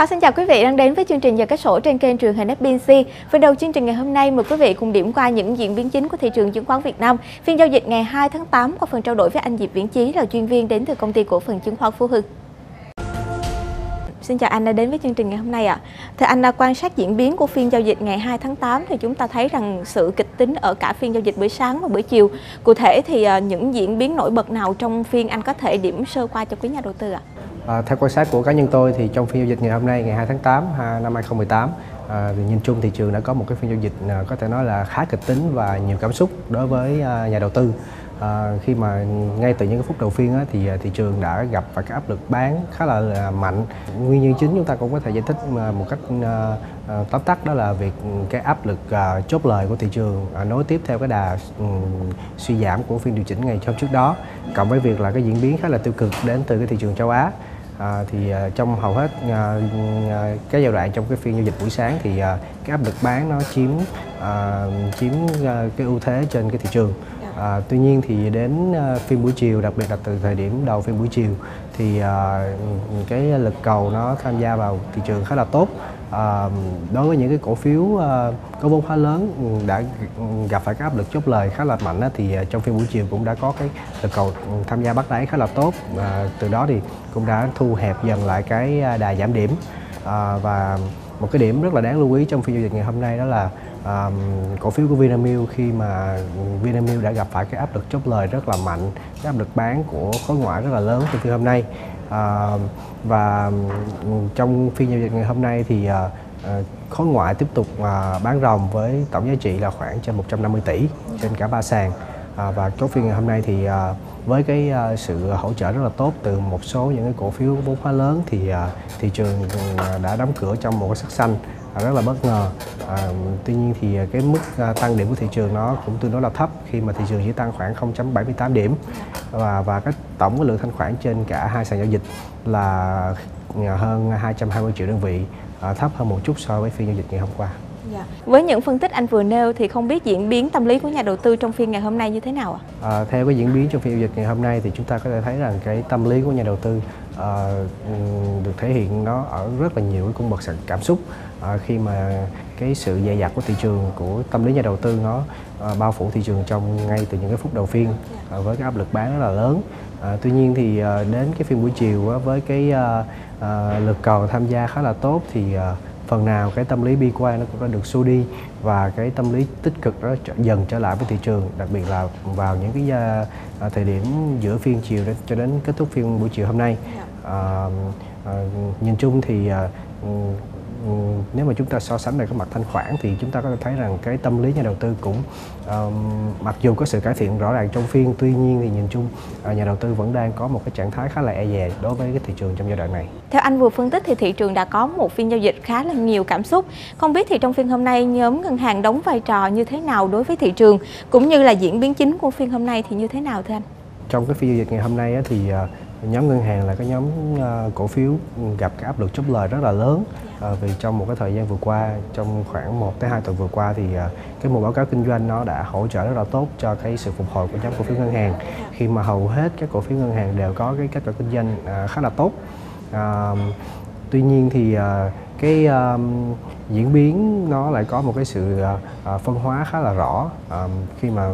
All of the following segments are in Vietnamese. Thảo xin chào quý vị đang đến với chương trình Giờ Kết Sổ trên kênh truyền hình FBNC. Phần đầu chương trình ngày hôm nay mời quý vị cùng điểm qua những diễn biến chính của thị trường chứng khoán Việt Nam phiên giao dịch ngày 2 tháng 8 qua phần trao đổi với anh Diệp Viễn Chí là chuyên viên đến từ công ty cổ phần chứng khoán Phú Hưng. Xin chào anh đã đến với chương trình ngày hôm nay ạ. Thưa anh, quan sát diễn biến của phiên giao dịch ngày 2 tháng 8 thì chúng ta thấy rằng sự kịch tính ở cả phiên giao dịch buổi sáng và buổi chiều. Cụ thể thì những diễn biến nổi bật nào trong phiên anh có thể điểm sơ qua cho quý nhà đầu tư ạ? Theo quan sát của cá nhân tôi thì trong phiên giao dịch ngày hôm nay, ngày 2 tháng 8 năm 2018, nhìn chung thị trường đã có một cái phiên giao dịch có thể nói là khá kịch tính và nhiều cảm xúc đối với nhà đầu tư. Khi mà ngay từ những cái phút đầu phiên á, thì thị trường đã gặp phải cái áp lực bán khá là mạnh. Nguyên nhân chính chúng ta cũng có thể giải thích một cách tóm tắt, đó là việc cái áp lực chốt lời của thị trường nối tiếp theo cái đà suy giảm của phiên điều chỉnh ngày hôm trước đó, cộng với việc là cái diễn biến khá là tiêu cực đến từ cái thị trường châu Á. Trong hầu hết cái giai đoạn trong cái phiên giao dịch buổi sáng thì cái áp lực bán nó chiếm cái ưu thế trên cái thị trường. Tuy nhiên thì đến phiên buổi chiều, đặc biệt là từ thời điểm đầu phiên buổi chiều thì cái lực cầu nó tham gia vào thị trường khá là tốt. Đối với những cái cổ phiếu có vốn khá lớn đã gặp phải cái áp lực chốt lời khá là mạnh thì trong phiên buổi chiều cũng đã có cái lực cầu tham gia bắt đáy khá là tốt. Từ đó thì cũng đã thu hẹp dần lại cái đà giảm điểm. Và một cái điểm rất là đáng lưu ý trong phiên giao dịch ngày hôm nay đó là cổ phiếu của Vinamilk, khi mà Vinamilk đã gặp phải cái áp lực chốt lời rất là mạnh, cái áp lực bán của khối ngoại rất là lớn trong phiên hôm nay. Và trong phiên giao dịch ngày hôm nay thì khối ngoại tiếp tục bán ròng với tổng giá trị là khoảng trên 150 tỷ trên cả ba sàn. Và chốt phiên ngày hôm nay thì với cái sự hỗ trợ rất là tốt từ một số những cái cổ phiếu vốn hóa lớn thì thị trường đã đóng cửa trong một cái sắc xanh rất là bất ngờ. Tuy nhiên thì cái mức tăng điểm của thị trường nó cũng tương đối là thấp, khi mà thị trường chỉ tăng khoảng 0.78 điểm. Và cái tổng cái lượng thanh khoản trên cả hai sàn giao dịch là hơn 220 triệu đơn vị, thấp hơn một chút so với phiên giao dịch ngày hôm qua. Với những phân tích anh vừa nêu thì không biết diễn biến tâm lý của nhà đầu tư trong phiên ngày hôm nay như thế nào ạ? Theo cái diễn biến trong phiên giao dịch ngày hôm nay thì chúng ta có thể thấy rằng cái tâm lý của nhà đầu tư được thể hiện nó ở rất là nhiều cái cung bậc cảm xúc, khi mà cái sự dè dặt của thị trường, của tâm lý nhà đầu tư nó bao phủ thị trường trong ngay từ những cái phút đầu phiên với cái áp lực bán rất là lớn. Tuy nhiên thì đến cái phiên buổi chiều với cái lực cầu tham gia khá là tốt thì phần nào cái tâm lý bi quan nó cũng đã được xua đi và cái tâm lý tích cực đó dần trở lại với thị trường, đặc biệt là vào những cái thời điểm giữa phiên chiều cho đến kết thúc phiên buổi chiều hôm nay. Nhìn chung thì nếu mà chúng ta so sánh về cái mặt thanh khoản thì chúng ta có thể thấy rằng cái tâm lý nhà đầu tư cũng mặc dù có sự cải thiện rõ ràng trong phiên, tuy nhiên thì nhìn chung nhà đầu tư vẫn đang có một cái trạng thái khá là e dè đối với cái thị trường trong giai đoạn này. Theo anh vừa phân tích thì thị trường đã có một phiên giao dịch khá là nhiều cảm xúc. Không biết thì trong phiên hôm nay nhóm ngân hàng đóng vai trò như thế nào đối với thị trường, cũng như là diễn biến chính của phiên hôm nay thì như thế nào thưa anh? Trong cái phiên giao dịch ngày hôm nay thì nhóm ngân hàng là cái nhóm cổ phiếu gặp cái áp lực chốt lời rất là lớn, vì trong một cái thời gian vừa qua, trong khoảng 1 tới 2 tuần vừa qua thì cái mùa báo cáo kinh doanh nó đã hỗ trợ rất là tốt cho cái sự phục hồi của nhóm cổ phiếu ngân hàng, khi mà hầu hết các cổ phiếu ngân hàng đều có cái kết quả kinh doanh khá là tốt. Tuy nhiên thì cái diễn biến nó lại có một cái sự phân hóa khá là rõ, khi mà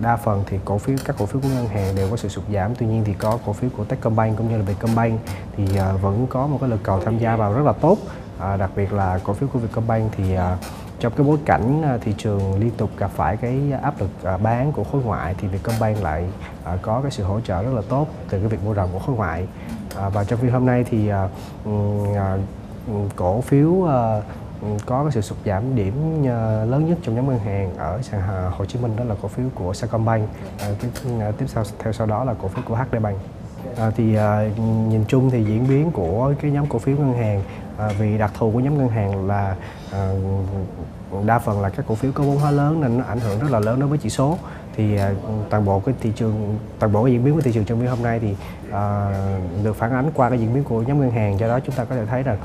đa phần thì các cổ phiếu của ngân hàng đều có sự sụt giảm. Tuy nhiên thì có cổ phiếu của Techcombank cũng như là Vietcombank thì vẫn có một cái lực cầu tham gia vào rất là tốt. Đặc biệt là cổ phiếu của Vietcombank thì trong cái bối cảnh thị trường liên tục gặp phải cái áp lực bán của khối ngoại thì Vietcombank lại có cái sự hỗ trợ rất là tốt từ cái việc mua ròng của khối ngoại. Và trong phiên hôm nay thì cổ phiếu có cái sự sụt giảm điểm lớn nhất trong nhóm ngân hàng ở sàn Hồ Chí Minh đó là cổ phiếu của Sacombank, tiếp theo đó là cổ phiếu của HDBank. Nhìn chung thì diễn biến của cái nhóm cổ phiếu ngân hàng, vì đặc thù của nhóm ngân hàng là đa phần là các cổ phiếu có vốn hóa lớn nên nó ảnh hưởng rất là lớn đối với chỉ số, thì toàn bộ cái diễn biến của thị trường trong phiên hôm nay thì được phản ánh qua cái diễn biến của nhóm ngân hàng. Do đó chúng ta có thể thấy là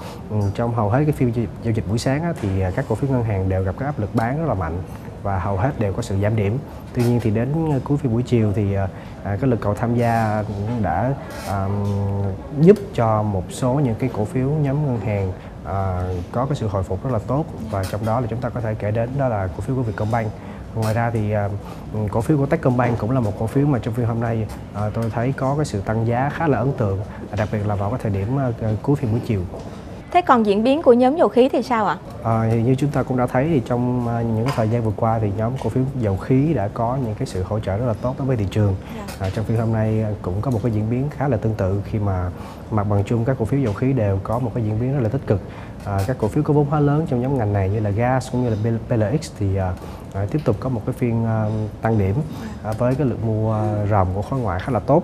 trong hầu hết cái phiên giao dịch buổi sáng thì các cổ phiếu ngân hàng đều gặp cái áp lực bán rất là mạnh. và hầu hết đều có sự giảm điểm. Tuy nhiên thì đến cuối phiên buổi chiều thì cái lực cầu tham gia cũng đã giúp cho một số những cái cổ phiếu nhóm ngân hàng có cái sự hồi phục rất là tốt, và trong đó là chúng ta có thể kể đến đó là cổ phiếu của Vietcombank. Ngoài ra thì cổ phiếu của Techcombank cũng là một cổ phiếu mà trong phiên hôm nay tôi thấy có cái sự tăng giá khá là ấn tượng, đặc biệt là vào cái thời điểm cuối phiên buổi chiều. Thế còn diễn biến của nhóm dầu khí thì sao ạ? Thì như chúng ta cũng đã thấy thì trong những thời gian vừa qua thì nhóm cổ phiếu dầu khí đã có những cái sự hỗ trợ rất là tốt đối với thị trường. Trong phiên hôm nay cũng có một cái diễn biến khá là tương tự, khi mà mặt bằng chung các cổ phiếu dầu khí đều có một cái diễn biến rất là tích cực. Các cổ phiếu có vốn hóa lớn trong nhóm ngành này như là GAS cũng như là PLX thì tiếp tục có một cái phiên tăng điểm với cái lượng mua ròng của khối ngoại khá là tốt.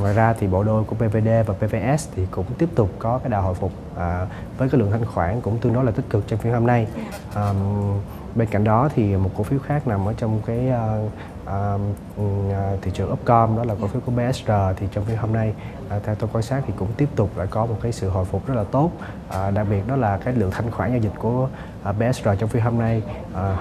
Ngoài ra thì bộ đôi của PVD và PVS thì cũng tiếp tục có cái đà hồi phục với cái lượng thanh khoản cũng tương đối là tích cực trong phiên hôm nay. Bên cạnh đó thì một cổ phiếu khác nằm ở trong cái thị trường upcom, đó là cổ phiếu của BSR, thì trong phiên hôm nay theo tôi quan sát thì cũng tiếp tục lại có một cái sự hồi phục rất là tốt, đặc biệt đó là cái lượng thanh khoản giao dịch của BSR trong phiên hôm nay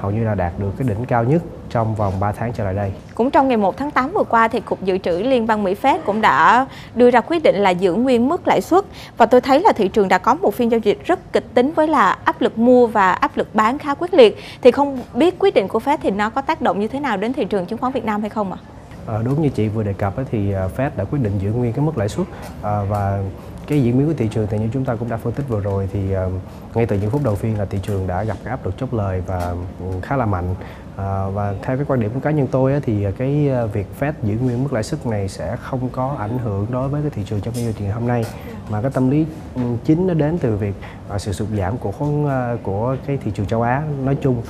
hầu như là đạt được cái đỉnh cao nhất trong vòng 3 tháng trở lại đây. Cũng trong ngày 1 tháng 8 vừa qua thì Cục Dự trữ Liên bang Mỹ Fed cũng đã đưa ra quyết định là giữ nguyên mức lãi suất, và tôi thấy là thị trường đã có một phiên giao dịch rất kịch tính với là áp lực mua và áp lực bán khá quyết liệt. Thì không biết quyết định của Fed thì nó có tác động như thế nào đến thị trường chứng khoán Việt Nam hay không ạ? Đúng như chị vừa đề cập thì Fed đã quyết định giữ nguyên cái mức lãi suất, và cái diễn biến của thị trường thì như chúng ta cũng đã phân tích vừa rồi thì ngay từ những phút đầu phiên là thị trường đã gặp áp lực chốt lời và khá là mạnh. Và theo cái quan điểm của cá nhân tôi thì cái việc Fed giữ nguyên mức lãi suất này sẽ không có ảnh hưởng đối với cái thị trường trong phiên giao dịch hôm nay, mà cái tâm lý chính nó đến từ việc sự sụt giảm của cái thị trường châu Á nói chung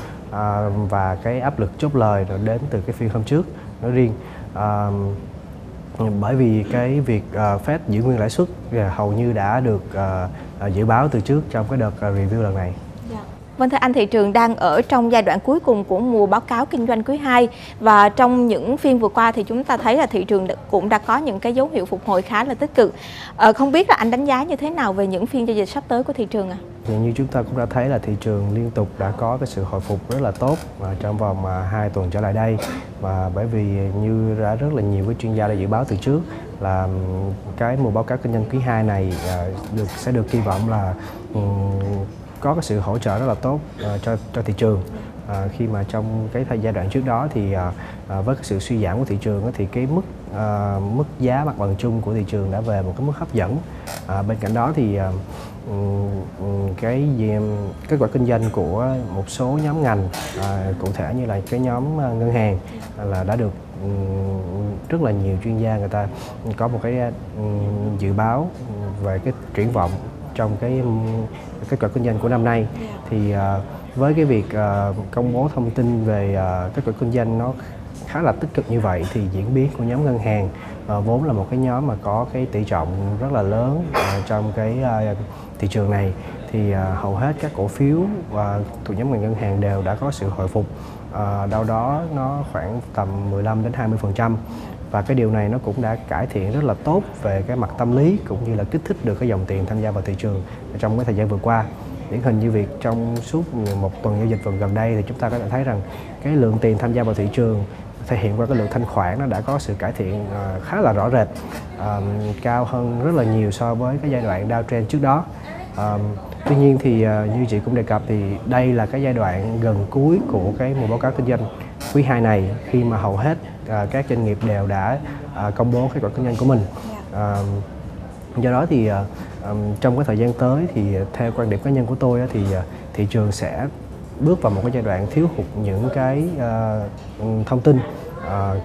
và cái áp lực chốt lời nó đến từ cái phiên hôm trước nói riêng. Bởi vì cái việc Fed giữ nguyên lãi suất hầu như đã được dự báo từ trước trong cái đợt review lần này. Vâng thưa anh, thị trường đang ở trong giai đoạn cuối cùng của mùa báo cáo kinh doanh quý 2, và trong những phiên vừa qua thì chúng ta thấy là thị trường cũng đã có những cái dấu hiệu phục hồi khá là tích cực. Không biết là anh đánh giá như thế nào về những phiên giao dịch sắp tới của thị trường ạ? Như chúng ta cũng đã thấy là thị trường liên tục đã có cái sự hồi phục rất là tốt trong vòng 2 tuần trở lại đây, và bởi vì như đã rất là nhiều cái chuyên gia đã dự báo từ trước là cái mùa báo cáo kinh doanh quý 2 này sẽ được kỳ vọng là có cái sự hỗ trợ rất là tốt cho thị trường. Khi mà trong cái giai đoạn trước đó thì với cái sự suy giảm của thị trường thì cái mức giá mặt bằng chung của thị trường đã về một cái mức hấp dẫn. Bên cạnh đó thì kết quả kinh doanh của một số nhóm ngành, cụ thể như là cái nhóm ngân hàng là đã được rất là nhiều chuyên gia người ta có một cái dự báo về cái triển vọng trong cái kết quả kinh doanh của năm nay. Thì với cái việc công bố thông tin về kết quả kinh doanh nó khá là tích cực như vậy thì diễn biến của nhóm ngân hàng vốn là một cái nhóm mà có cái tỷ trọng rất là lớn trong cái thị trường này, thì hầu hết các cổ phiếu thuộc nhóm ngành ngân hàng đều đã có sự hồi phục đâu đó nó khoảng tầm 15 đến 20%, và cái điều này nó cũng đã cải thiện rất là tốt về cái mặt tâm lý cũng như là kích thích được cái dòng tiền tham gia vào thị trường trong cái thời gian vừa qua. Điển hình như việc trong suốt một tuần giao dịch tuần gần đây thì chúng ta có thể thấy rằng cái lượng tiền tham gia vào thị trường thể hiện qua cái lượng thanh khoản nó đã có sự cải thiện khá là rõ rệt, cao hơn rất là nhiều so với cái giai đoạn downtrend trước đó. Tuy nhiên thì như chị cũng đề cập thì đây là cái giai đoạn gần cuối của cái mùa báo cáo kinh doanh quý 2 này, khi mà hầu hết các doanh nghiệp đều đã công bố kết quả kinh doanh của mình. Do đó thì trong cái thời gian tới thì theo quan điểm cá nhân của tôi thì thị trường sẽ bước vào một cái giai đoạn thiếu hụt những cái thông tin,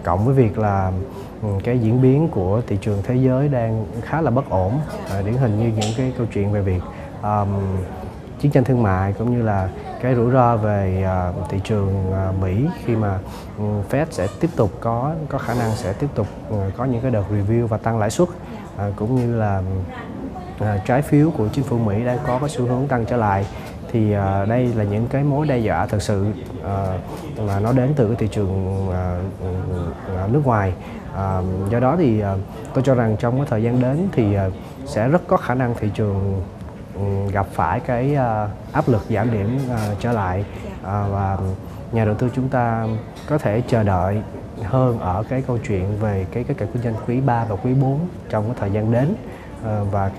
cộng với việc là cái diễn biến của thị trường thế giới đang khá là bất ổn. Điển hình như những cái câu chuyện về việc chiến tranh thương mại cũng như là cái rủi ro về thị trường Mỹ, khi mà Fed sẽ tiếp tục có khả năng sẽ tiếp tục có những cái đợt review và tăng lãi suất, cũng như là trái phiếu của chính phủ Mỹ đang có cái xu hướng tăng trở lại, thì đây là những cái mối đe dọa thực sự mà nó đến từ cái thị trường nước ngoài. Do đó thì tôi cho rằng trong cái thời gian đến thì sẽ rất có khả năng thị trường gặp phải cái áp lực giảm điểm trở lại, và nhà đầu tư chúng ta có thể chờ đợi hơn ở cái câu chuyện về cái kết quả kinh doanh quý 3 và quý 4 trong cái thời gian đến. Và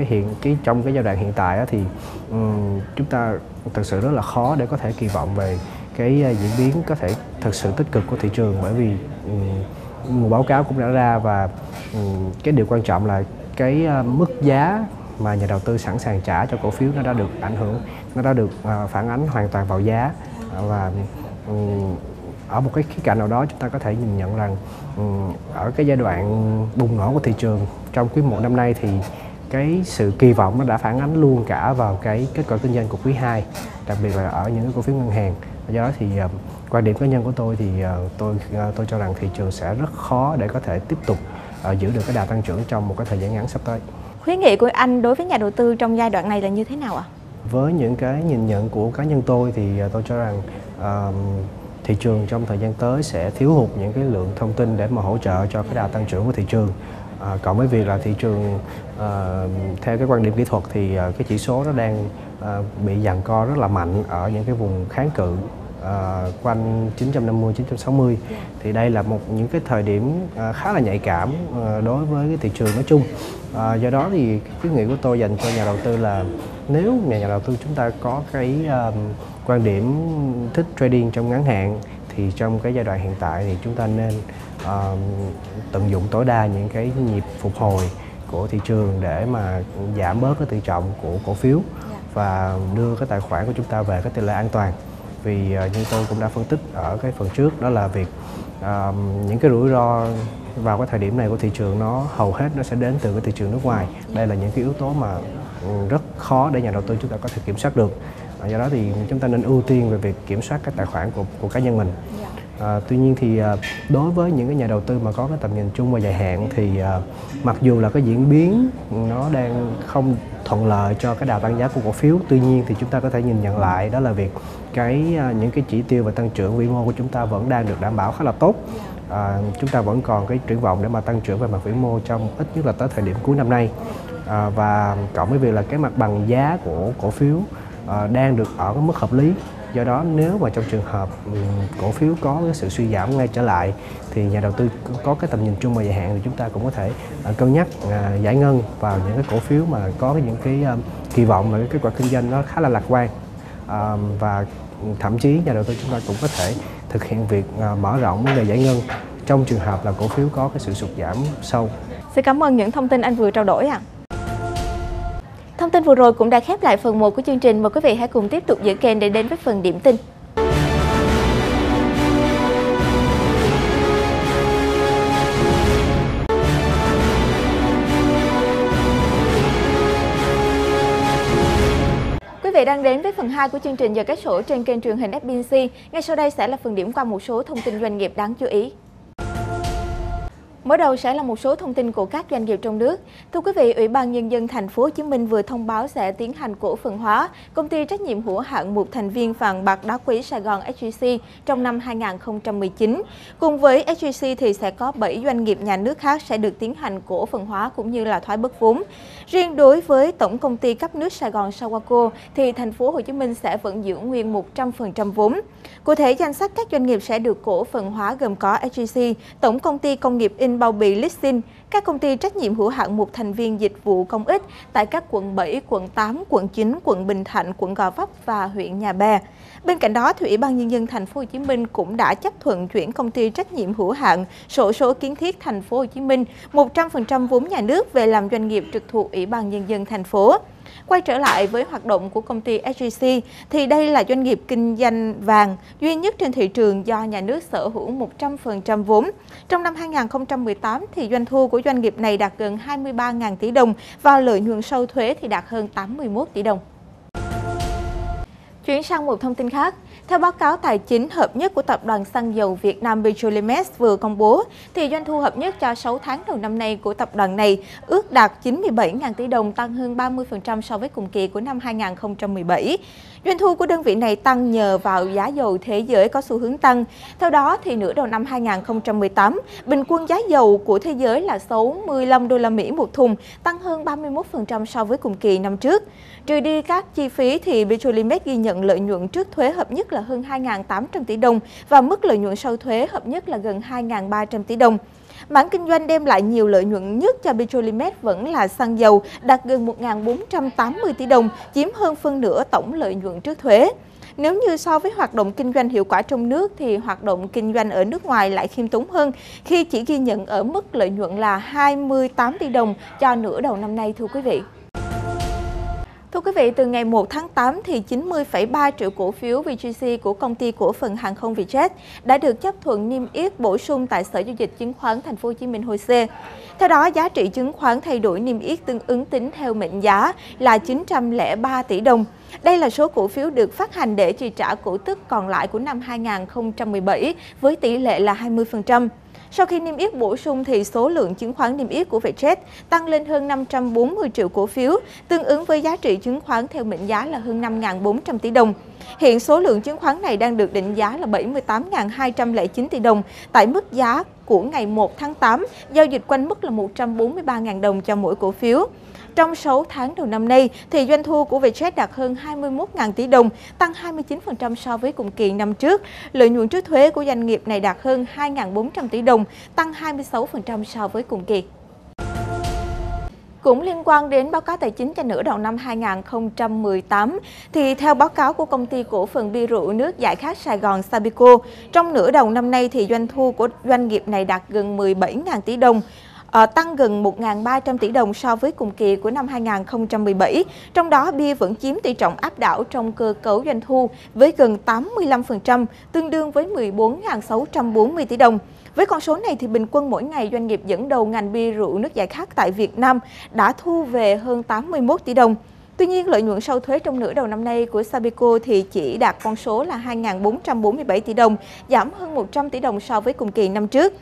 trong cái giai đoạn hiện tại thì chúng ta thực sự rất là khó để có thể kỳ vọng về cái diễn biến có thể thực sự tích cực của thị trường, bởi vì báo cáo cũng đã ra và cái điều quan trọng là cái mức giá mà nhà đầu tư sẵn sàng trả cho cổ phiếu nó đã được ảnh hưởng, nó đã được phản ánh hoàn toàn vào giá. Và ở một cái khía cạnh nào đó chúng ta có thể nhìn nhận rằng ở cái giai đoạn bùng nổ của thị trường trong quý 1 năm nay thì cái sự kỳ vọng nó đã phản ánh luôn cả vào cái kết quả kinh doanh của quý 2, đặc biệt là ở những cái cổ phiếu ngân hàng. Do đó thì quan điểm cá nhân của tôi thì tôi cho rằng thị trường sẽ rất khó để có thể tiếp tục giữ được cái đà tăng trưởng trong một cái thời gian ngắn sắp tới. Khuyến nghị của anh đối với nhà đầu tư trong giai đoạn này là như thế nào ạ? Với những cái nhìn nhận của cá nhân tôi thì tôi cho rằng thị trường trong thời gian tới sẽ thiếu hụt những cái lượng thông tin để mà hỗ trợ cho cái đà tăng trưởng của thị trường. Cộng với việc là thị trường theo cái quan điểm kỹ thuật thì cái chỉ số nó đang bị giằng co rất là mạnh ở những cái vùng kháng cự quanh 950, 960. Thì đây là một những cái thời điểm khá là nhạy cảm đối với cái thị trường nói chung. Do đó thì khuyến nghị của tôi dành cho nhà đầu tư là nếu nhà đầu tư chúng ta có cái quan điểm thích trading trong ngắn hạn thì trong cái giai đoạn hiện tại thì chúng ta nên tận dụng tối đa những cái nhịp phục hồi của thị trường để mà giảm bớt cái tỷ trọng của cổ phiếu và đưa cái tài khoản của chúng ta về cái tỷ lệ an toàn. Vì như tôi cũng đã phân tích ở cái phần trước, đó là việc những cái rủi ro vào cái thời điểm này của thị trường nó hầu hết nó sẽ đến từ cái thị trường nước ngoài. Đây là những cái yếu tố mà rất khó để nhà đầu tư chúng ta có thể kiểm soát được. Do đó thì chúng ta nên ưu tiên về việc kiểm soát các tài khoản của cá nhân mình. Tuy nhiên thì đối với những cái nhà đầu tư mà có cái tầm nhìn chung và dài hạn thì mặc dù là cái diễn biến nó đang không thuận lợi cho cái đà tăng giá của cổ phiếu, tuy nhiên thì chúng ta có thể nhìn nhận lại đó là việc những cái chỉ tiêu và tăng trưởng vĩ mô của chúng ta vẫn đang được đảm bảo khá là tốt. Chúng ta vẫn còn cái triển vọng để mà tăng trưởng về mặt vĩ mô trong ít nhất là tới thời điểm cuối năm nay. Và cộng với việc là cái mặt bằng giá của cổ phiếu đang được ở cái mức hợp lý. Do đó nếu mà trong trường hợp cổ phiếu có cái sự suy giảm ngay trở lại thì nhà đầu tư có cái tầm nhìn chung và dài hạn thì chúng ta cũng có thể cân nhắc giải ngân vào những cái cổ phiếu mà có những cái kỳ vọng và cái kết quả kinh doanh nó khá là lạc quan. Và thậm chí nhà đầu tư chúng ta cũng có thể thực hiện việc mở rộng vấn đề giải ngân trong trường hợp là cổ phiếu có cái sự sụt giảm sâu. Xin cảm ơn những thông tin anh vừa trao đổi ạ. Thông tin vừa rồi cũng đã khép lại phần 1 của chương trình. Mời quý vị hãy cùng tiếp tục giữ kênh để đến với phần điểm tin. Quý vị đang đến với phần 2 của chương trình Giờ Các Sổ trên kênh truyền hình FBNC. Ngay sau đây sẽ là phần điểm qua một số thông tin doanh nghiệp đáng chú ý. Mở đầu sẽ là một số thông tin của các doanh nghiệp trong nước. Thưa quý vị, Ủy ban Nhân dân Thành phố Hồ Chí Minh vừa thông báo sẽ tiến hành cổ phần hóa công ty trách nhiệm hữu hạn một thành viên vàng bạc đá quý Sài Gòn SGC trong năm 2019. Cùng với SGC thì sẽ có 7 doanh nghiệp nhà nước khác sẽ được tiến hành cổ phần hóa cũng như là thoái bớt vốn. Riêng đối với Tổng công ty cấp nước Sài Gòn Sawaco thì Thành phố Hồ Chí Minh sẽ vẫn giữ nguyên 100% vốn. Cụ thể, danh sách các doanh nghiệp sẽ được cổ phần hóa gồm có SGC, Tổng công ty công nghiệp in bao bì Lisin, các công ty trách nhiệm hữu hạn một thành viên dịch vụ công ích tại các quận 7, quận 8, quận 9, quận Bình Thạnh, quận Gò Vấp và huyện Nhà Bè. Bên cạnh đó, Ủy ban Nhân dân Thành phố Hồ Chí Minh cũng đã chấp thuận chuyển công ty trách nhiệm hữu hạn Sổ số Kiến thiết Thành phố Hồ Chí Minh 100% vốn nhà nước về làm doanh nghiệp trực thuộc Ủy ban Nhân dân Thành phố. Quay trở lại với hoạt động của công ty SGC thì đây là doanh nghiệp kinh doanh vàng duy nhất trên thị trường do nhà nước sở hữu 100% vốn. Trong năm 2018 thì doanh thu của doanh nghiệp này đạt gần 23.000 tỷ đồng và lợi nhuận sau thuế thì đạt hơn 81 tỷ đồng. Chuyển sang một thông tin khác. Theo báo cáo tài chính hợp nhất của Tập đoàn Xăng dầu Việt Nam Petrolimex vừa công bố, thì doanh thu hợp nhất cho 6 tháng đầu năm nay của tập đoàn này ước đạt 97.000 tỷ đồng, tăng hơn 30% so với cùng kỳ của năm 2017. Doanh thu của đơn vị này tăng nhờ vào giá dầu thế giới có xu hướng tăng. Theo đó, thì nửa đầu năm 2018, bình quân giá dầu của thế giới là 65 đô la Mỹ một thùng, tăng hơn 31% so với cùng kỳ năm trước. Trừ đi các chi phí thì Petrolimex ghi nhận lợi nhuận trước thuế hợp nhất là là hơn 2.800 tỷ đồng và mức lợi nhuận sau thuế hợp nhất là gần 2.300 tỷ đồng. Mảng kinh doanh đem lại nhiều lợi nhuận nhất cho Petrolimex vẫn là xăng dầu, đạt gần 1.480 tỷ đồng, chiếm hơn phân nửa tổng lợi nhuận trước thuế. Nếu như so với hoạt động kinh doanh hiệu quả trong nước thì hoạt động kinh doanh ở nước ngoài lại khiêm tốn hơn khi chỉ ghi nhận ở mức lợi nhuận là 28 tỷ đồng cho nửa đầu năm nay, thưa quý vị. Thưa quý vị, từ ngày 1 tháng 8 thì 90,3 triệu cổ phiếu VJC của công ty cổ phần hàng không Vietjet đã được chấp thuận niêm yết bổ sung tại Sở Giao dịch Chứng khoán Thành phố Hồ Chí Minh HOSE. Theo đó, giá trị chứng khoán thay đổi niêm yết tương ứng tính theo mệnh giá là 903 tỷ đồng. Đây là số cổ phiếu được phát hành để chi trả cổ tức còn lại của năm 2017 với tỷ lệ là 20%. Sau khi niêm yết bổ sung thì số lượng chứng khoán niêm yết của Vietjet tăng lên hơn 540 triệu cổ phiếu, tương ứng với giá trị chứng khoán theo mệnh giá là hơn 5.400 tỷ đồng. Hiện số lượng chứng khoán này đang được định giá là 78.209 tỷ đồng tại mức giá của ngày 1 tháng 8, giao dịch quanh mức là 143.000 đồng cho mỗi cổ phiếu. Trong 6 tháng đầu năm nay, thì doanh thu của Vietjet đạt hơn 21.000 tỷ đồng, tăng 29% so với cùng kỳ năm trước. Lợi nhuận trước thuế của doanh nghiệp này đạt hơn 2.400 tỷ đồng, tăng 26% so với cùng kỳ. Cũng liên quan đến báo cáo tài chính cho nửa đầu năm 2018, thì theo báo cáo của công ty cổ phần bia rượu nước giải khát Sài Gòn Sabico, trong nửa đầu năm nay thì doanh thu của doanh nghiệp này đạt gần 17.000 tỷ đồng, tăng gần 1.300 tỷ đồng so với cùng kỳ của năm 2017. Trong đó, bia vẫn chiếm tỷ trọng áp đảo trong cơ cấu doanh thu với gần 85%, tương đương với 14.640 tỷ đồng. Với con số này, thì bình quân mỗi ngày doanh nghiệp dẫn đầu ngành bia rượu nước giải khát tại Việt Nam đã thu về hơn 81 tỷ đồng. Tuy nhiên, lợi nhuận sau thuế trong nửa đầu năm nay của Sabeco thì chỉ đạt con số là 2.447 tỷ đồng, giảm hơn 100 tỷ đồng so với cùng kỳ năm trước.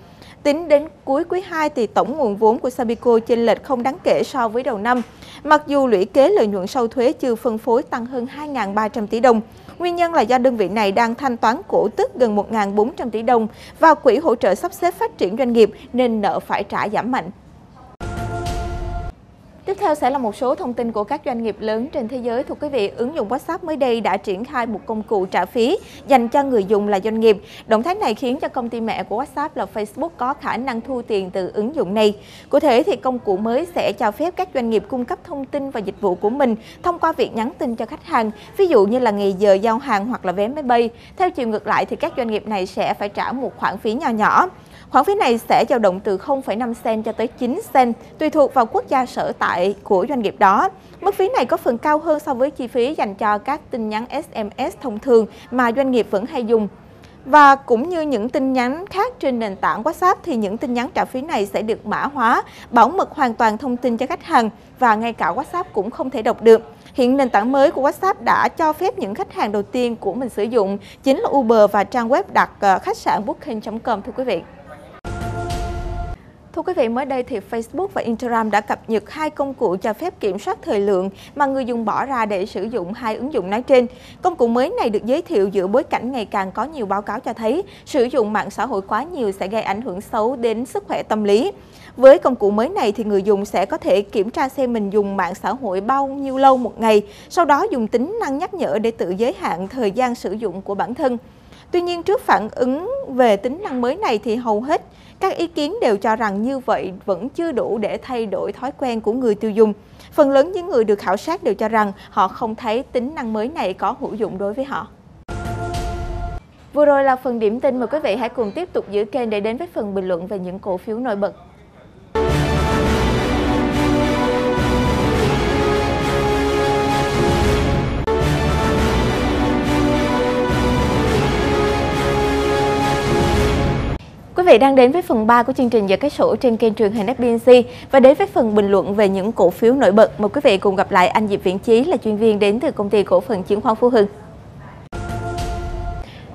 Tính đến cuối quý 2 thì tổng nguồn vốn của Sabico chênh lệch không đáng kể so với đầu năm. Mặc dù lũy kế lợi nhuận sau thuế chưa phân phối tăng hơn 2.300 tỷ đồng, nguyên nhân là do đơn vị này đang thanh toán cổ tức gần 1.400 tỷ đồng vào quỹ hỗ trợ sắp xếp phát triển doanh nghiệp nên nợ phải trả giảm mạnh. Tiếp theo sẽ là một số thông tin của các doanh nghiệp lớn trên thế giới. Thưa quý vị, ứng dụng WhatsApp mới đây đã triển khai một công cụ trả phí dành cho người dùng là doanh nghiệp. Động thái này khiến cho công ty mẹ của WhatsApp là Facebook có khả năng thu tiền từ ứng dụng này. Cụ thể thì công cụ mới sẽ cho phép các doanh nghiệp cung cấp thông tin và dịch vụ của mình thông qua việc nhắn tin cho khách hàng, ví dụ như là ngày giờ giao hàng hoặc là vé máy bay. Theo chiều ngược lại thì các doanh nghiệp này sẽ phải trả một khoản phí nho nhỏ. Khoản phí này sẽ dao động từ 0,5 cent cho tới 9 cent, tùy thuộc vào quốc gia sở tại của doanh nghiệp đó. Mức phí này có phần cao hơn so với chi phí dành cho các tin nhắn SMS thông thường mà doanh nghiệp vẫn hay dùng. Và cũng như những tin nhắn khác trên nền tảng WhatsApp thì những tin nhắn trả phí này sẽ được mã hóa, bảo mật hoàn toàn thông tin cho khách hàng và ngay cả WhatsApp cũng không thể đọc được. Hiện nền tảng mới của WhatsApp đã cho phép những khách hàng đầu tiên của mình sử dụng chính là Uber và trang web đặt khách sạn Booking.com, thưa quý vị. Thưa quý vị, mới đây thì Facebook và Instagram đã cập nhật hai công cụ cho phép kiểm soát thời lượng mà người dùng bỏ ra để sử dụng hai ứng dụng nói trên. Công cụ mới này được giới thiệu giữa bối cảnh ngày càng có nhiều báo cáo cho thấy sử dụng mạng xã hội quá nhiều sẽ gây ảnh hưởng xấu đến sức khỏe tâm lý. Với công cụ mới này thì người dùng sẽ có thể kiểm tra xem mình dùng mạng xã hội bao nhiêu lâu một ngày, sau đó dùng tính năng nhắc nhở để tự giới hạn thời gian sử dụng của bản thân. Tuy nhiên, trước phản ứng về tính năng mới này thì hầu hết các ý kiến đều cho rằng như vậy vẫn chưa đủ để thay đổi thói quen của người tiêu dùng. Phần lớn những người được khảo sát đều cho rằng họ không thấy tính năng mới này có hữu dụng đối với họ. Vừa rồi là phần điểm tin, mời quý vị hãy cùng tiếp tục giữ kênh để đến với phần bình luận về những cổ phiếu nổi bật. Quý vị đang đến với phần 3 của chương trình Giờ Cái Sổ trên kênh truyền hình FBNC và đến với phần bình luận về những cổ phiếu nổi bật. Mời quý vị cùng gặp lại anh Diệp Viễn Chí là chuyên viên đến từ công ty cổ phần chứng khoán Phú Hưng.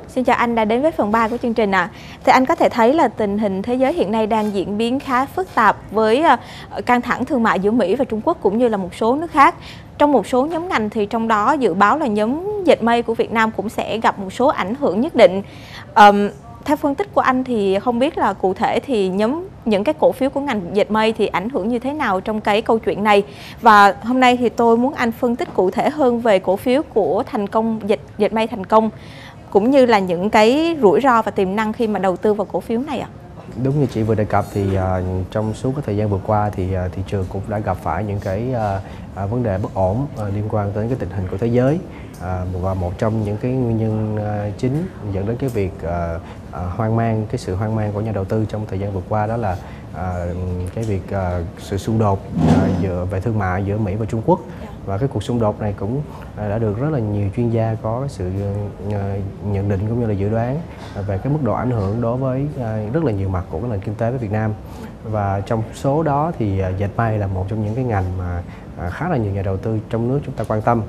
Xin chào anh đã đến với phần 3 của chương trình ạ. Thì anh có thể thấy là tình hình thế giới hiện nay đang diễn biến khá phức tạp với căng thẳng thương mại giữa Mỹ và Trung Quốc cũng như là một số nước khác. Trong một số nhóm ngành thì trong đó dự báo là nhóm dệt may của Việt Nam cũng sẽ gặp một số ảnh hưởng nhất định. Theo phân tích của anh thì không biết là cụ thể thì những cái cổ phiếu của ngành dệt may thì ảnh hưởng như thế nào trong cái câu chuyện này, và hôm nay thì tôi muốn anh phân tích cụ thể hơn về cổ phiếu của dệt may Thành Công cũng như là những cái rủi ro và tiềm năng khi mà đầu tư vào cổ phiếu này ạ? Đúng như chị vừa đề cập thì trong suốt cái thời gian vừa qua thì thị trường cũng đã gặp phải những cái vấn đề bất ổn liên quan tới cái tình hình của thế giới, và một trong những cái nguyên nhân chính dẫn đến cái việc sự hoang mang của nhà đầu tư trong thời gian vừa qua đó là cái việc sự xung đột về thương mại giữa Mỹ và Trung Quốc. Và cái cuộc xung đột này cũng đã được rất là nhiều chuyên gia có sự nhận định cũng như là dự đoán về cái mức độ ảnh hưởng đối với rất là nhiều mặt của cái nền kinh tế với Việt Nam. Và trong số đó thì dệt may là một trong những cái ngành mà khá là nhiều nhà đầu tư trong nước chúng ta quan tâm,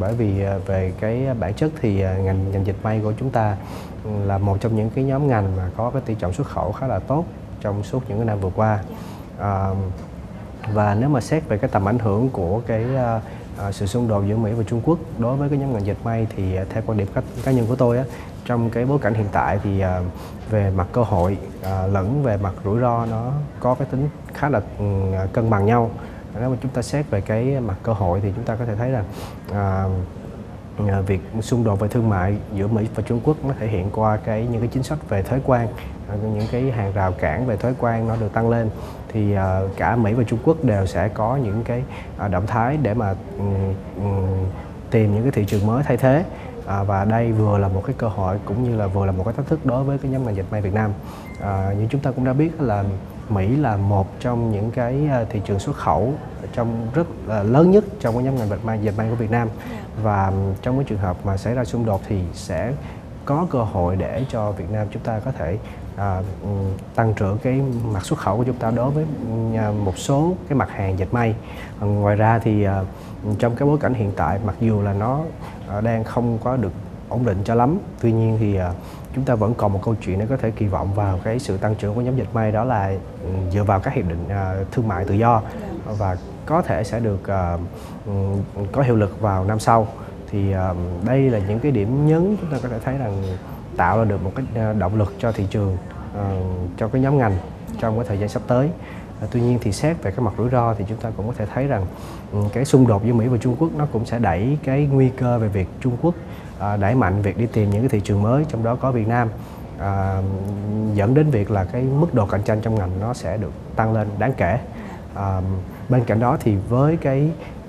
bởi vì về cái bản chất thì ngành dệt may của chúng ta là một trong những cái nhóm ngành mà có cái tỷ trọng xuất khẩu khá là tốt trong suốt những cái năm vừa qua. Và nếu mà xét về cái tầm ảnh hưởng của cái sự xung đột giữa Mỹ và Trung Quốc đối với cái nhóm ngành dệt may thì theo quan điểm cá nhân của tôi á, trong cái bối cảnh hiện tại thì về mặt cơ hội lẫn về mặt rủi ro nó có cái tính khá là cân bằng nhau. Nếu mà chúng ta xét về cái mặt cơ hội thì chúng ta có thể thấy là việc xung đột về thương mại giữa Mỹ và Trung Quốc nó thể hiện qua những cái chính sách về thuế quan, những cái hàng rào cản về thuế quan nó được tăng lên, thì cả Mỹ và Trung Quốc đều sẽ có những cái động thái để mà tìm những cái thị trường mới thay thế. Và đây vừa là một cái cơ hội cũng như là vừa là một cái thách thức đối với cái nhóm ngành dệt may Việt Nam. Như chúng ta cũng đã biết là Mỹ là một trong những cái thị trường xuất khẩu rất là lớn nhất trong cái nhóm ngành dệt may của Việt Nam. Và trong cái trường hợp mà xảy ra xung đột thì sẽ có cơ hội để cho Việt Nam chúng ta có thể tăng trưởng cái mặt xuất khẩu của chúng ta đối với một số cái mặt hàng dệt may. Ngoài ra thì trong cái bối cảnh hiện tại mặc dù là nó đang không có được ổn định cho lắm, tuy nhiên thì chúng ta vẫn còn một câu chuyện để có thể kỳ vọng vào cái sự tăng trưởng của nhóm dệt may, đó là dựa vào các hiệp định thương mại tự do và có thể sẽ được có hiệu lực vào năm sau. Thì đây là những cái điểm nhấn chúng ta có thể thấy rằng tạo ra được một cái động lực cho thị trường, cho cái nhóm ngành trong cái thời gian sắp tới. Tuy nhiên thì xét về cái mặt rủi ro thì chúng ta cũng có thể thấy rằng cái xung đột giữa Mỹ và Trung Quốc nó cũng sẽ đẩy cái nguy cơ về việc Trung Quốc đẩy mạnh việc đi tìm những cái thị trường mới, trong đó có Việt Nam, dẫn đến việc là cái mức độ cạnh tranh trong ngành nó sẽ được tăng lên đáng kể. Bên cạnh đó thì với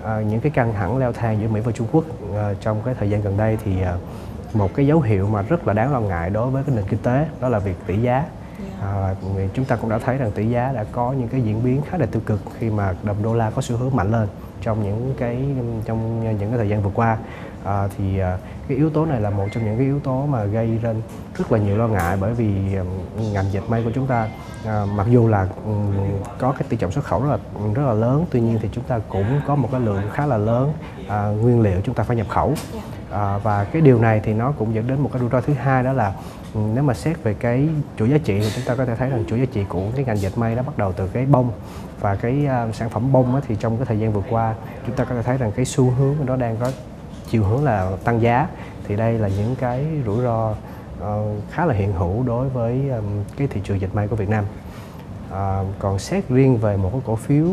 những cái căng thẳng leo thang giữa Mỹ và Trung Quốc trong cái thời gian gần đây thì một cái dấu hiệu mà rất là đáng lo ngại đối với cái nền kinh tế đó là việc tỷ giá. Chúng ta cũng đã thấy rằng tỷ giá đã có những cái diễn biến khá là tiêu cực khi mà đồng đô la có xu hướng mạnh lên trong những cái thời gian vừa qua. Thì cái yếu tố này là một trong những cái yếu tố mà gây ra rất là nhiều lo ngại, bởi vì ngành dệt may của chúng ta mặc dù là có cái tỷ trọng xuất khẩu rất là lớn, tuy nhiên thì chúng ta cũng có một cái lượng khá là lớn nguyên liệu chúng ta phải nhập khẩu. Và cái điều này thì nó cũng dẫn đến một cái rủi ro thứ hai, đó là nếu mà xét về cái chuỗi giá trị thì chúng ta có thể thấy rằng chuỗi giá trị của cái ngành dệt may nó bắt đầu từ cái bông, và cái sản phẩm bông thì trong cái thời gian vừa qua chúng ta có thể thấy rằng cái xu hướng nó đang có chiều hướng là tăng giá. Thì đây là những cái rủi ro khá là hiện hữu đối với cái thị trường dệt may của Việt Nam. Còn xét riêng về một cái cổ phiếu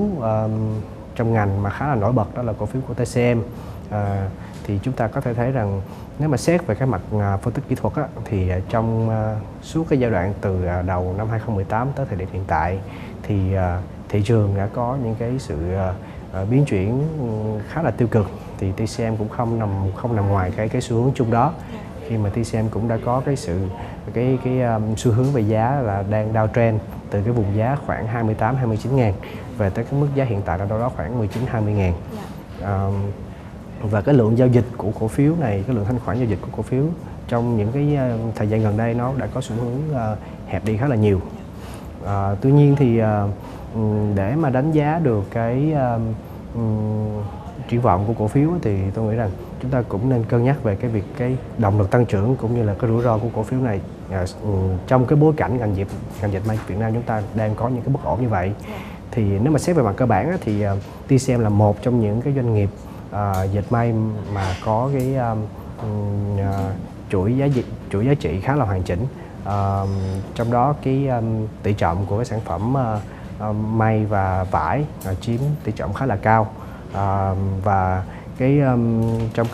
trong ngành mà khá là nổi bật đó là cổ phiếu của TCM, thì chúng ta có thể thấy rằng nếu mà xét về cái mặt phân tích kỹ thuật á, thì trong suốt cái giai đoạn từ đầu năm 2018 tới thời điểm hiện tại thì thị trường đã có những cái sự biến chuyển khá là tiêu cực, thì TCM cũng không nằm ngoài cái xu hướng chung đó, khi mà TCM cũng đã có cái xu hướng về giá là đang downtrend từ cái vùng giá khoảng 28-29 ngàn về tới cái mức giá hiện tại là đâu đó khoảng 19-20 ngàn. Và cái lượng giao dịch của cổ phiếu này, cái lượng thanh khoản giao dịch của cổ phiếu trong những cái thời gian gần đây nó đã có xu hướng hẹp đi khá là nhiều. Tuy nhiên thì để mà đánh giá được cái triển vọng của cổ phiếu thì tôi nghĩ rằng chúng ta cũng nên cân nhắc về cái động lực tăng trưởng cũng như là cái rủi ro của cổ phiếu này trong cái bối cảnh ngành dệt may Việt Nam chúng ta đang có những cái bất ổn như vậy. Thì nếu mà xét về mặt cơ bản thì TCM là một trong những cái doanh nghiệp dệt may mà có cái chuỗi giá trị khá là hoàn chỉnh, trong đó cái tỷ trọng của cái sản phẩm may và vải chiếm tỷ trọng khá là cao. Và trong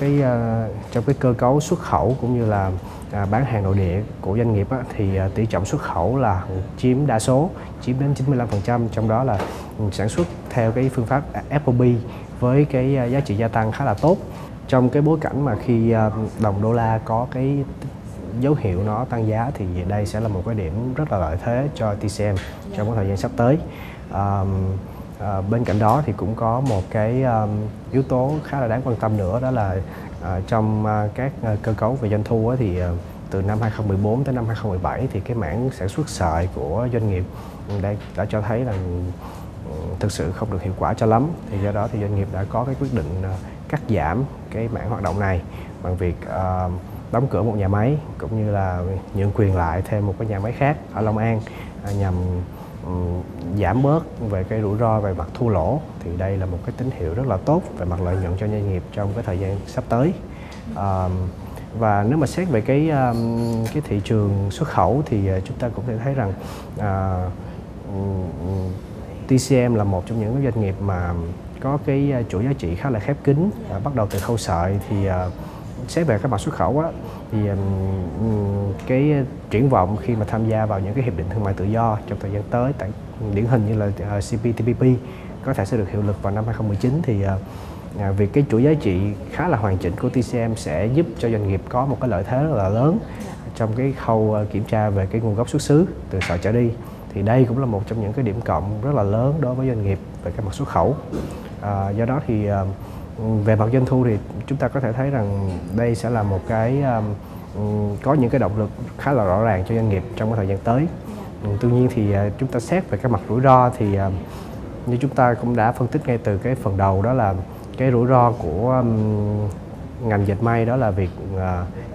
cái cơ cấu xuất khẩu cũng như là bán hàng nội địa của doanh nghiệp á, thì tỷ trọng xuất khẩu là chiếm đa số, chiếm đến 95%, trong đó là sản xuất theo cái phương pháp FOB với cái giá trị gia tăng khá là tốt. Trong cái bối cảnh mà khi đồng đô la có cái dấu hiệu nó tăng giá thì đây sẽ là một cái điểm rất là lợi thế cho TCM trong cái thời gian sắp tới. Bên cạnh đó thì cũng có một cái yếu tố khá là đáng quan tâm nữa, đó là trong các cơ cấu về doanh thu thì từ năm 2014 tới năm 2017 thì cái mảng sản xuất sợi của doanh nghiệp đã cho thấy là thực sự không được hiệu quả cho lắm, thì do đó thì doanh nghiệp đã có cái quyết định cắt giảm cái mảng hoạt động này bằng việc đóng cửa một nhà máy cũng như là nhượng quyền lại thêm một cái nhà máy khác ở Long An nhằm giảm bớt về cái rủi ro về mặt thua lỗ. Thì đây là một cái tín hiệu rất là tốt về mặt lợi nhuận cho doanh nghiệp trong cái thời gian sắp tới. Và nếu mà xét về cái thị trường xuất khẩu thì chúng ta cũng thể thấy rằng TCM là một trong những doanh nghiệp mà có cái chuỗi giá trị khá là khép kín, bắt đầu từ khâu sợi. Thì xét về các mặt xuất khẩu á, thì cái triển vọng khi mà tham gia vào những cái hiệp định thương mại tự do trong thời gian tới, tại điển hình như là CPTPP có thể sẽ được hiệu lực vào năm 2019, thì việc cái chuỗi giá trị khá là hoàn chỉnh của TCM sẽ giúp cho doanh nghiệp có một cái lợi thế rất là lớn trong cái khâu kiểm tra về cái nguồn gốc xuất xứ từ sợi trở đi. Thì đây cũng là một trong những cái điểm cộng rất là lớn đối với doanh nghiệp về các mặt xuất khẩu. Do đó thì về mặt doanh thu thì chúng ta có thể thấy rằng đây sẽ là một cái có những cái động lực khá là rõ ràng cho doanh nghiệp trong cái thời gian tới. Tuy nhiên thì chúng ta xét về các mặt rủi ro thì như chúng ta cũng đã phân tích ngay từ cái phần đầu, đó là cái rủi ro của ngành dệt may, đó là việc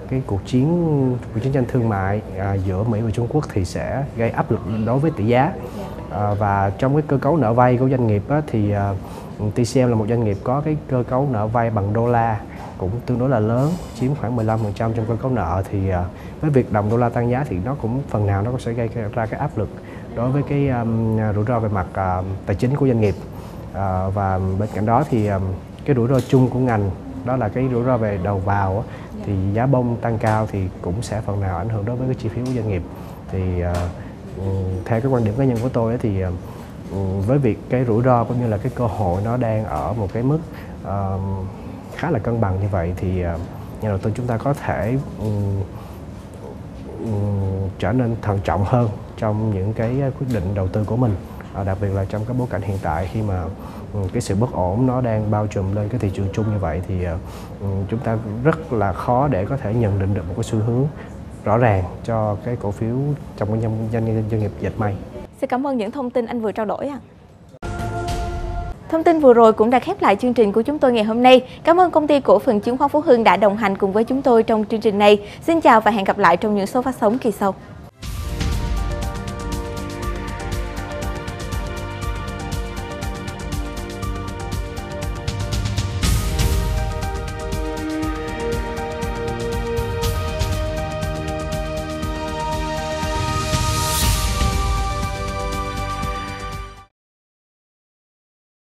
cái cuộc chiến tranh thương mại giữa Mỹ và Trung Quốc thì sẽ gây áp lực đối với tỷ giá. Và trong cái cơ cấu nợ vay của doanh nghiệp thì TCM là một doanh nghiệp có cái cơ cấu nợ vay bằng đô la cũng tương đối là lớn, chiếm khoảng 15% trong cơ cấu nợ. Thì với việc đồng đô la tăng giá thì nó cũng phần nào nó cũng sẽ gây ra cái áp lực đối với cái rủi ro về mặt tài chính của doanh nghiệp. Và bên cạnh đó thì cái rủi ro chung của ngành, đó là cái rủi ro về đầu vào, thì giá bông tăng cao thì cũng sẽ phần nào ảnh hưởng đối với cái chi phí của doanh nghiệp. Thì theo cái quan điểm cá nhân của tôi thì với việc cái rủi ro cũng như là cái cơ hội nó đang ở một cái mức khá là cân bằng như vậy, thì nhà đầu tư chúng ta có thể trở nên thận trọng hơn trong những cái quyết định đầu tư của mình, đặc biệt là trong cái bối cảnh hiện tại khi mà cái sự bất ổn nó đang bao trùm lên cái thị trường chung như vậy. Thì chúng ta rất là khó để có thể nhận định được một cái xu hướng rõ ràng cho cái cổ phiếu trong cái doanh nghiệp dệt may. Xin cảm ơn những thông tin anh vừa trao đổi ạ. Thông tin vừa rồi cũng đã khép lại chương trình của chúng tôi ngày hôm nay. Cảm ơn công ty cổ phần chứng khoán Phú Hưng đã đồng hành cùng với chúng tôi trong chương trình này. Xin chào và hẹn gặp lại trong những số phát sóng kỳ sau.